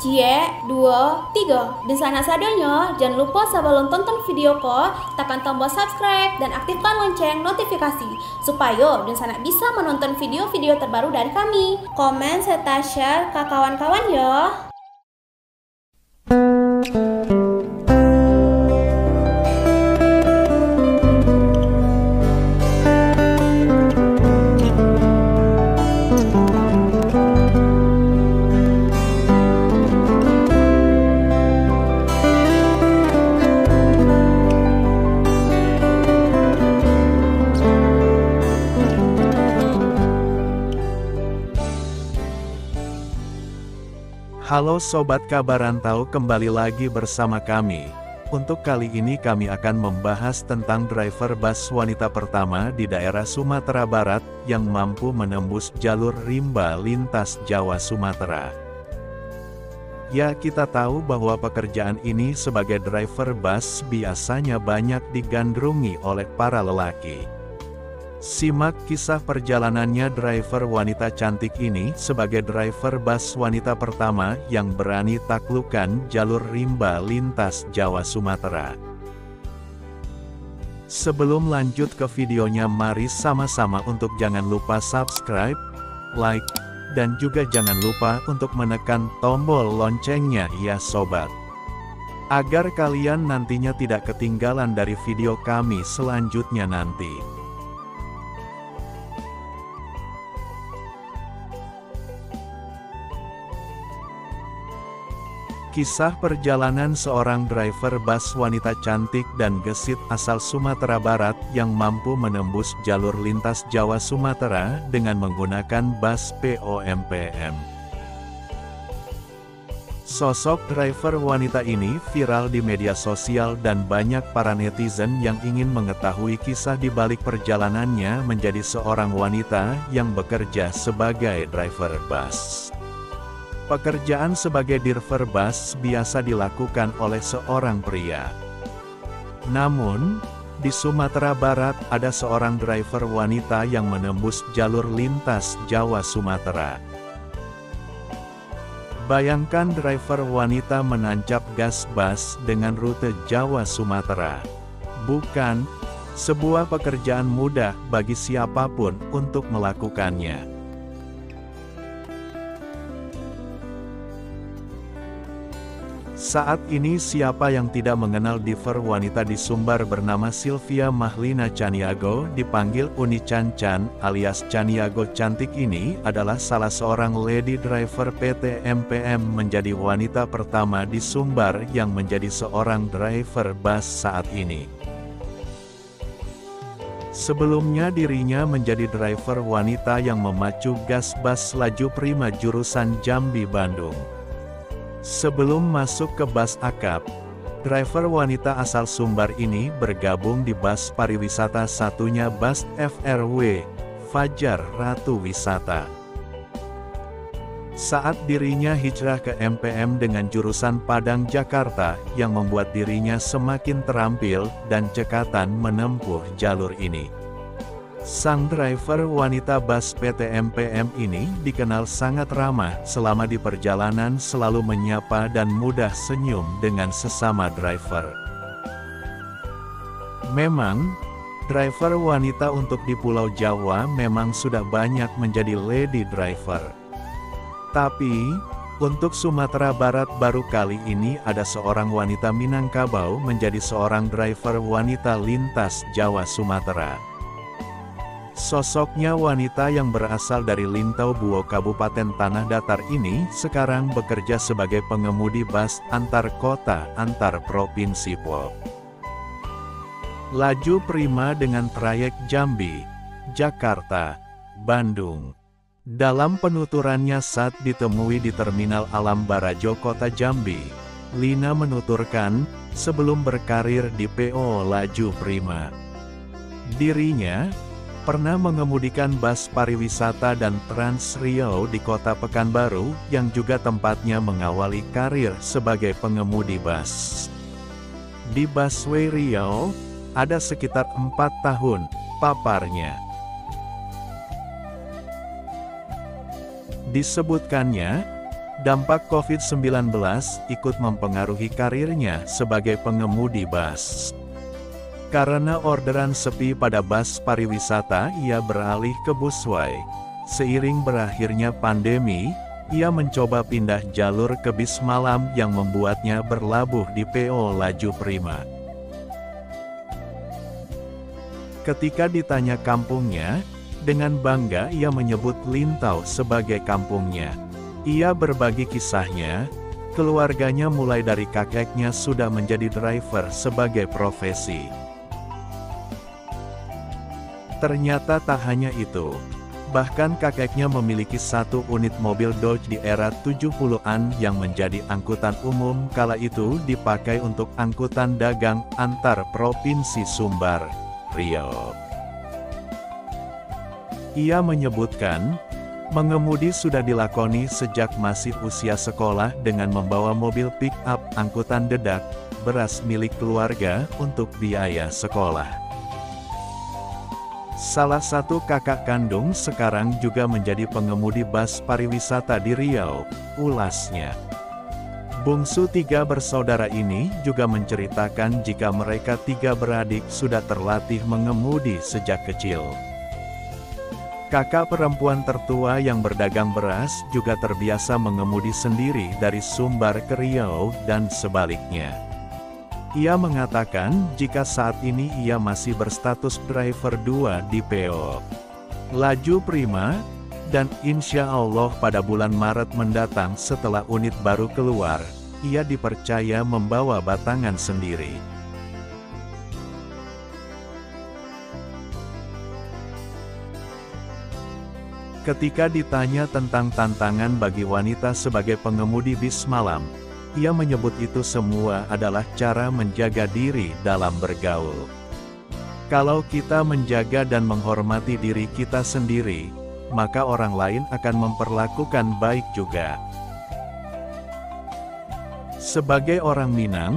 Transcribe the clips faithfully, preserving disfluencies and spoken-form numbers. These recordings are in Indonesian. Cie, dua, tiga. Dan sana sadonya, jangan lupa sebelum tonton video ko, tekan tombol subscribe dan aktifkan lonceng notifikasi supaya dan sana bisa menonton video-video terbaru dari kami. Komen serta share ke kawan-kawan yo. Halo Sobat Kabarantau, kembali lagi bersama kami. Untuk kali ini kami akan membahas tentang driver bus wanita pertama di daerah Sumatera Barat, yang mampu menembus jalur rimba lintas Jawa Sumatera. Ya, kita tahu bahwa pekerjaan ini sebagai driver bus biasanya banyak digandrungi oleh para lelaki. Simak kisah perjalanannya driver wanita cantik ini sebagai driver bus wanita pertama yang berani taklukkan jalur rimba lintas Jawa Sumatera. Sebelum lanjut ke videonya, mari sama-sama untuk jangan lupa subscribe, like, dan juga jangan lupa untuk menekan tombol loncengnya ya sobat. Agar kalian nantinya tidak ketinggalan dari video kami selanjutnya nanti. Kisah perjalanan seorang driver bus wanita cantik dan gesit asal Sumatera Barat yang mampu menembus jalur lintas Jawa Sumatera dengan menggunakan bus P O M P M. Sosok driver wanita ini viral di media sosial dan banyak para netizen yang ingin mengetahui kisah di balik perjalanannya menjadi seorang wanita yang bekerja sebagai driver bus. Pekerjaan sebagai driver bus biasa dilakukan oleh seorang pria. Namun, di Sumatera Barat ada seorang driver wanita yang menembus jalur lintas Jawa Sumatera. Bayangkan driver wanita menancap gas bus dengan rute Jawa Sumatera. Bukan sebuah pekerjaan mudah bagi siapapun untuk melakukannya. Saat ini siapa yang tidak mengenal driver wanita di Sumbar bernama Sylvia Marlina Caniago, dipanggil Uni Cancan alias Caniago cantik ini adalah salah seorang lady driver P T M P M menjadi wanita pertama di Sumbar yang menjadi seorang driver bus saat ini. Sebelumnya dirinya menjadi driver wanita yang memacu gas bus Laju Prima jurusan Jambi Bandung. Sebelum masuk ke bus akap, driver wanita asal Sumbar ini bergabung di bus pariwisata satunya bus F R W, Fajar Ratu Wisata. Saat dirinya hijrah ke M P M dengan jurusan Padang Jakarta yang membuat dirinya semakin terampil dan cekatan menempuh jalur ini. Sang driver wanita bus P T M P M ini dikenal sangat ramah, selama di perjalanan selalu menyapa dan mudah senyum dengan sesama driver. Memang, driver wanita untuk di Pulau Jawa memang sudah banyak menjadi lady driver. Tapi, untuk Sumatera Barat baru kali ini ada seorang wanita Minangkabau menjadi seorang driver wanita lintas Jawa Sumatera. Sosoknya wanita yang berasal dari Lintau Buo Kabupaten Tanah Datar ini sekarang bekerja sebagai pengemudi bus antar kota antar provinsi P O Laju Prima dengan trayek Jambi, Jakarta, Bandung. Dalam penuturannya saat ditemui di Terminal Alam Barajo Kota Jambi, Lina menuturkan, sebelum berkarir di P O Laju Prima, dirinya pernah mengemudikan bus pariwisata dan Trans Riau di Kota Pekanbaru, yang juga tempatnya mengawali karir sebagai pengemudi bus. Di busway Riau, ada sekitar empat tahun paparnya. Disebutkannya, Dampak COVID sembilan belas ikut mempengaruhi karirnya sebagai pengemudi bus. Karena orderan sepi pada bus pariwisata, ia beralih ke busway. Seiring berakhirnya pandemi, ia mencoba pindah jalur ke bis malam yang membuatnya berlabuh di P O Laju Prima. Ketika ditanya kampungnya, dengan bangga ia menyebut Lintau sebagai kampungnya. Ia berbagi kisahnya, keluarganya mulai dari kakeknya sudah menjadi driver sebagai profesi. Ternyata tak hanya itu. Bahkan kakeknya memiliki satu unit mobil Dodge di era tujuh puluhan yang menjadi angkutan umum kala itu dipakai untuk angkutan dagang antar Provinsi Sumbar, Riau. Ia menyebutkan, mengemudi sudah dilakoni sejak masih usia sekolah dengan membawa mobil pick-up angkutan dedak, beras milik keluarga untuk biaya sekolah. Salah satu kakak kandung sekarang juga menjadi pengemudi bus pariwisata di Riau, ulasnya. Bungsu tiga bersaudara ini juga menceritakan jika mereka tiga beradik sudah terlatih mengemudi sejak kecil. Kakak perempuan tertua yang berdagang beras juga terbiasa mengemudi sendiri dari Sumbar ke Riau dan sebaliknya. Ia mengatakan jika saat ini ia masih berstatus driver dua di P O Laju Prima, dan insya Allah pada bulan Maret mendatang setelah unit baru keluar, ia dipercaya membawa batangan sendiri. Ketika ditanya tentang tantangan bagi wanita sebagai pengemudi bis malam, ia menyebut itu semua adalah cara menjaga diri dalam bergaul. Kalau kita menjaga dan menghormati diri kita sendiri, maka orang lain akan memperlakukan baik juga. Sebagai orang Minang,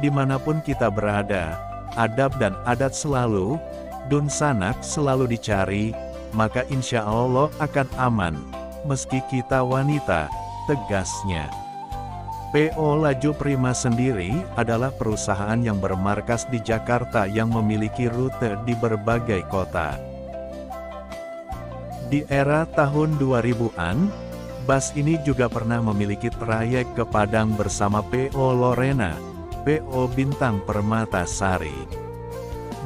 dimanapun kita berada, adab dan adat selalu, dun sanak selalu dicari, maka insya Allah akan aman, meski kita wanita, tegasnya. P O Laju Prima sendiri adalah perusahaan yang bermarkas di Jakarta yang memiliki rute di berbagai kota. Di era tahun dua ribuan, bus ini juga pernah memiliki trayek ke Padang bersama P O Lorena, P O Bintang Permatasari.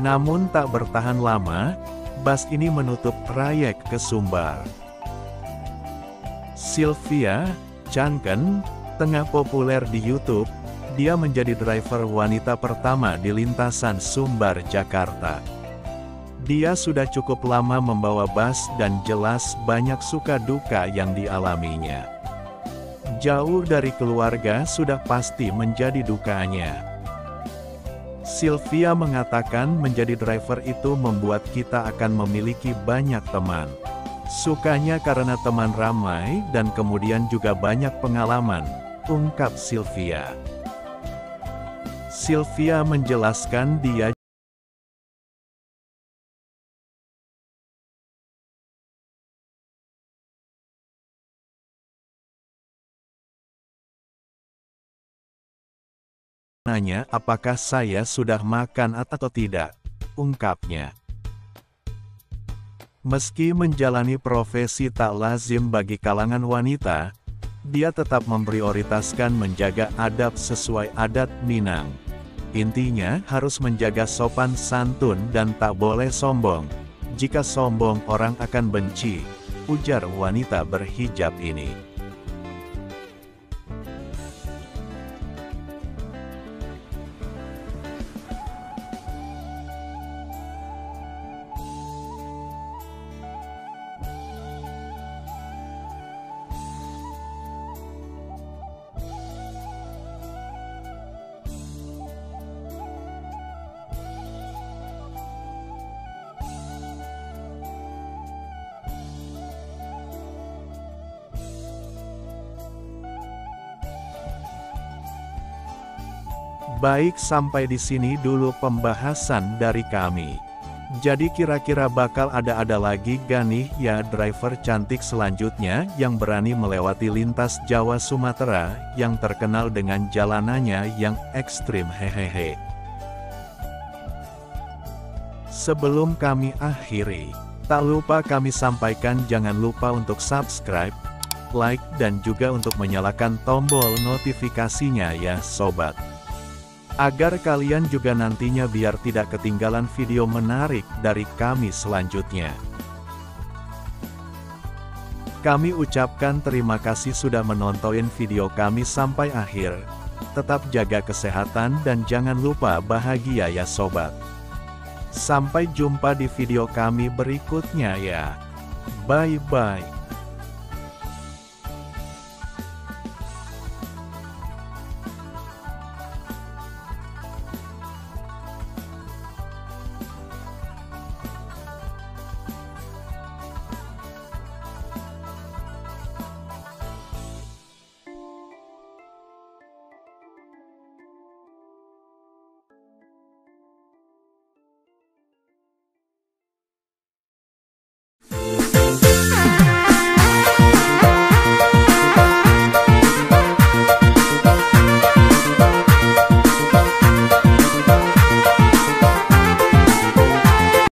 Namun tak bertahan lama, bus ini menutup trayek ke Sumbar. Sylvia Chanken tengah populer di YouTube, dia menjadi driver wanita pertama di lintasan Sumbar, Jakarta. Dia sudah cukup lama membawa bus dan jelas banyak suka duka yang dialaminya. Jauh dari keluarga sudah pasti menjadi dukanya. Sylvia mengatakan menjadi driver itu membuat kita akan memiliki banyak teman. Sukanya karena teman ramai dan kemudian juga banyak pengalaman, ungkap Sylvia. Sylvia menjelaskan dia nanya apakah saya sudah makan atau tidak, ungkapnya. Meski menjalani profesi tak lazim bagi kalangan wanita, dia tetap memprioritaskan menjaga adab sesuai adat Minang. Intinya harus menjaga sopan santun dan tak boleh sombong. Jika sombong orang akan benci, ujar wanita berhijab ini. Baik, sampai di sini dulu pembahasan dari kami. Jadi kira-kira bakal ada-ada lagi gak nih ya driver cantik selanjutnya yang berani melewati lintas Jawa Sumatera yang terkenal dengan jalanannya yang ekstrim, hehehe. Sebelum kami akhiri, tak lupa kami sampaikan jangan lupa untuk subscribe, like dan juga untuk menyalakan tombol notifikasinya ya sobat. Agar kalian juga nantinya biar tidak ketinggalan video menarik dari kami selanjutnya. Kami ucapkan terima kasih sudah menonton video kami sampai akhir. Tetap jaga kesehatan dan jangan lupa bahagia ya sobat. Sampai jumpa di video kami berikutnya ya. Bye bye.